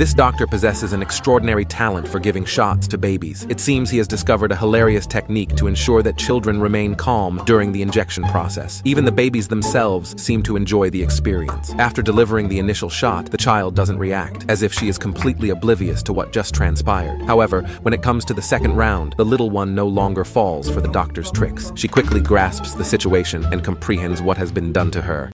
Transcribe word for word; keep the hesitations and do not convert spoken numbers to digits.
This doctor possesses an extraordinary talent for giving shots to babies. It seems he has discovered a hilarious technique to ensure that children remain calm during the injection process. Even the babies themselves seem to enjoy the experience. After delivering the initial shot, the child doesn't react, as if she is completely oblivious to what just transpired. However, when it comes to the second round, the little one no longer falls for the doctor's tricks. She quickly grasps the situation and comprehends what has been done to her.